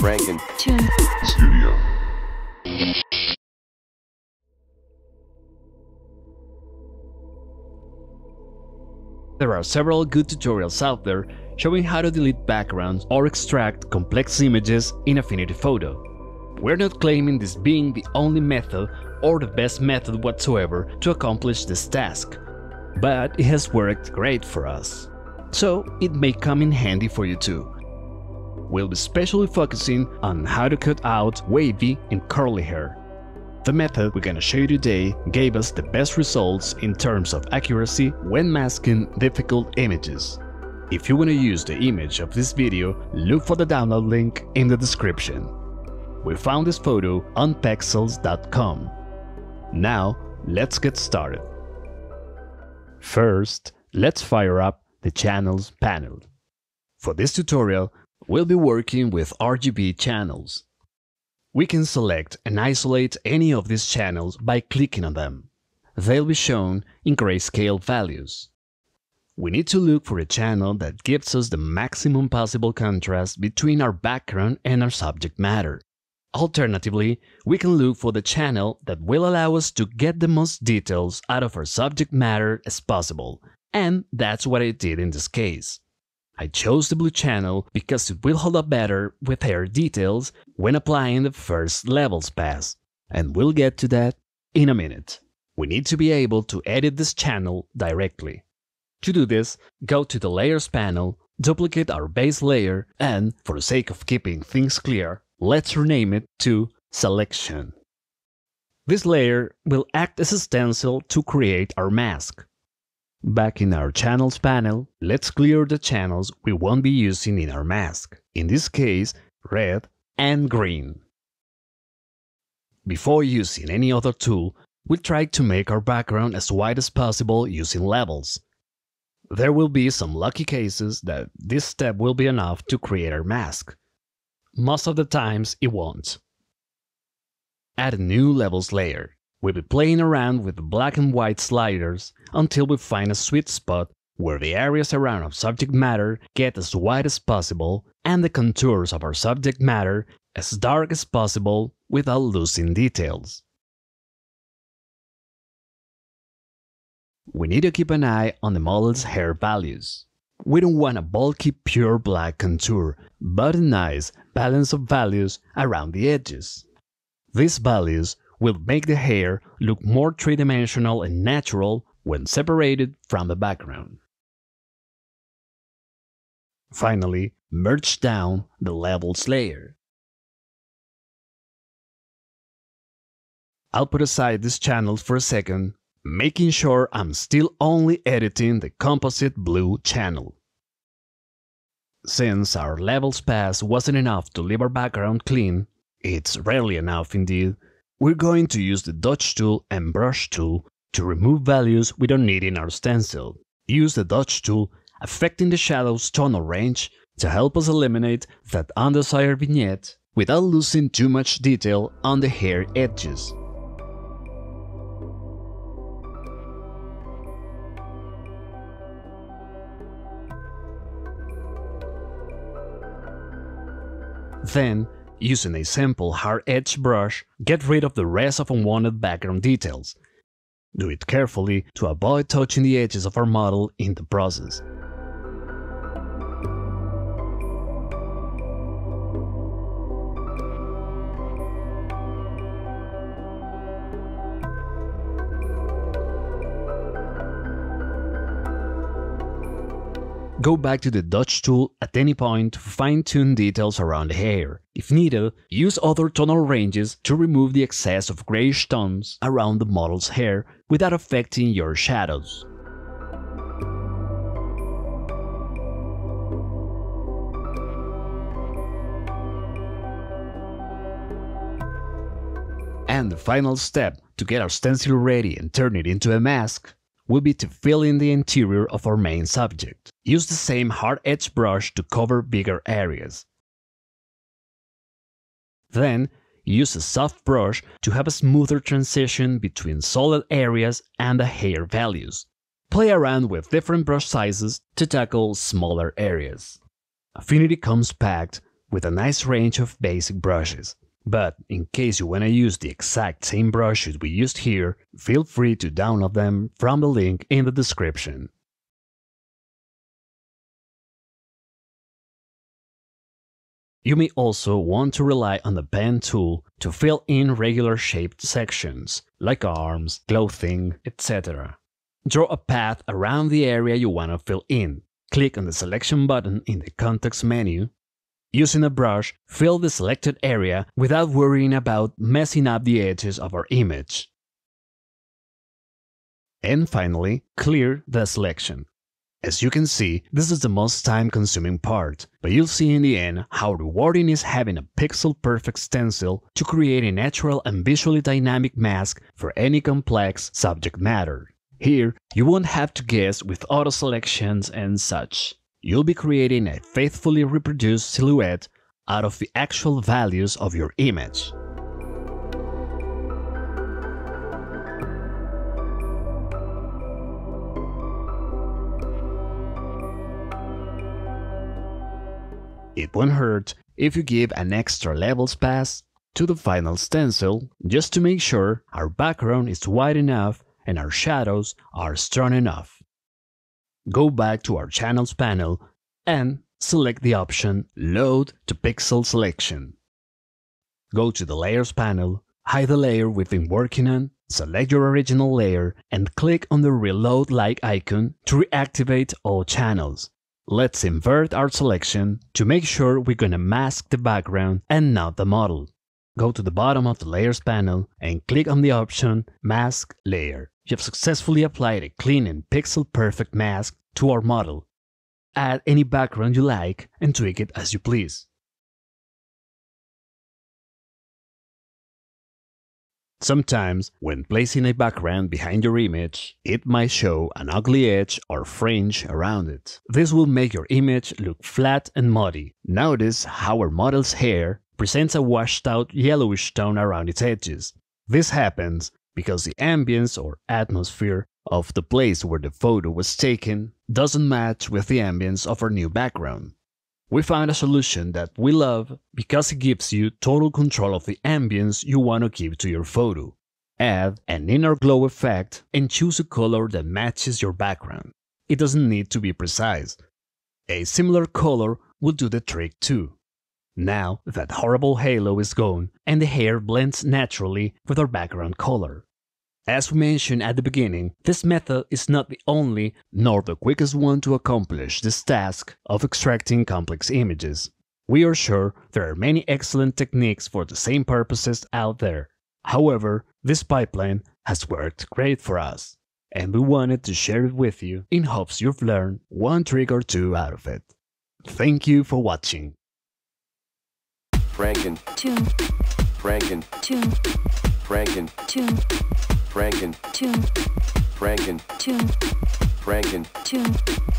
Frankentoon Studio. There are several good tutorials out there showing how to delete backgrounds or extract complex images in Affinity Photo. We're not claiming this being the only method or the best method whatsoever to accomplish this task, but it has worked great for us, so it may come in handy for you too. We'll be specially focusing on how to cut out wavy and curly hair. The method we're gonna show you today gave us the best results in terms of accuracy when masking difficult images. If you wanna use the image of this video, look for the download link in the description. We found this photo on pexels.com. Now, let's get started. First, let's fire up the Channels panel. For this tutorial, we'll be working with RGB channels. We can select and isolate any of these channels by clicking on them. They'll be shown in grayscale values. We need to look for a channel that gives us the maximum possible contrast between our background and our subject matter. Alternatively, we can look for the channel that will allow us to get the most details out of our subject matter as possible, and that's what I did in this case. I chose the blue channel because it will hold up better with hair details when applying the first levels pass, and we'll get to that in a minute. We need to be able to edit this channel directly. To do this, go to the Layers panel, duplicate our base layer, and, for the sake of keeping things clear, let's rename it to Selection. This layer will act as a stencil to create our mask. Back in our Channels panel, let's clear the channels we won't be using in our mask, in this case, red and green. Before using any other tool, we'll try to make our background as white as possible using levels. There will be some lucky cases that this step will be enough to create our mask. Most of the times, it won't. Add a new levels layer. We'll be playing around with the black and white sliders until we find a sweet spot where the areas around our subject matter get as white as possible and the contours of our subject matter as dark as possible without losing details. We need to keep an eye on the model's hair values. We don't want a bulky, pure black contour, but a nice balance of values around the edges. These values will make the hair look more three-dimensional and natural when separated from the background. Finally, merge down the levels layer. I'll put aside this channel for a second, making sure I'm still only editing the composite blue channel. Since our levels pass wasn't enough to leave our background clean, it's rarely enough indeed, we're going to use the dodge tool and brush tool to remove values we don't need in our stencil. Use the dodge tool, affecting the shadow's tonal range to help us eliminate that undesired vignette without losing too much detail on the hair edges. Then, using a simple hard edge brush, get rid of the rest of unwanted background details. Do it carefully to avoid touching the edges of our model in the process. Go back to the dodge tool at any point to fine-tune details around the hair. If needed, use other tonal ranges to remove the excess of grayish tones around the model's hair without affecting your shadows. And the final step to get our stencil ready and turn it into a mask will be to fill in the interior of our main subject. Use the same hard edge brush to cover bigger areas. Then, use a soft brush to have a smoother transition between solid areas and the hair values. Play around with different brush sizes to tackle smaller areas. Affinity comes packed with a nice range of basic brushes, but in case you want to use the exact same brushes we used here, feel free to download them from the link in the description. You may also want to rely on the pen tool to fill in regular shaped sections, like arms, clothing, etc. Draw a path around the area you want to fill in. Click on the selection button in the context menu. Using a brush, fill the selected area without worrying about messing up the edges of our image. And finally, clear the selection. As you can see, this is the most time-consuming part, but you'll see in the end how rewarding is having a pixel-perfect stencil to create a natural and visually dynamic mask for any complex subject matter. Here, you won't have to guess with auto-selections and such. You'll be creating a faithfully reproduced silhouette out of the actual values of your image. It won't hurt if you give an extra levels pass to the final stencil just to make sure our background is wide enough and our shadows are strong enough. Go back to our channels panel and select the option Load to Pixel Selection. Go to the Layers panel, hide the layer we've been working on, select your original layer and click on the Reload Like icon to reactivate all channels. Let's invert our selection to make sure we're gonna mask the background and not the model. Go to the bottom of the Layers panel and click on the option Mask Layer. You have successfully applied a clean and pixel-perfect mask to our model. Add any background you like and tweak it as you please. Sometimes, when placing a background behind your image, it might show an ugly edge or fringe around it. This will make your image look flat and muddy. Notice how our model's hair presents a washed-out yellowish tone around its edges. This happens because the ambience or atmosphere of the place where the photo was taken doesn't match with the ambience of our new background. We found a solution that we love because it gives you total control of the ambience you want to give to your photo. Add an inner glow effect and choose a color that matches your background. It doesn't need to be precise. A similar color will do the trick too. Now that horrible halo is gone and the hair blends naturally with our background color. As we mentioned at the beginning, this method is not the only nor the quickest one to accomplish this task of extracting complex images. We are sure there are many excellent techniques for the same purposes out there. However, this pipeline has worked great for us, and we wanted to share it with you in hopes you've learned one trick or two out of it. Thank you for watching. Frankentoon. Frankentoon. Frankentoon. Frankentoon. Frankentoon. Frankentoon.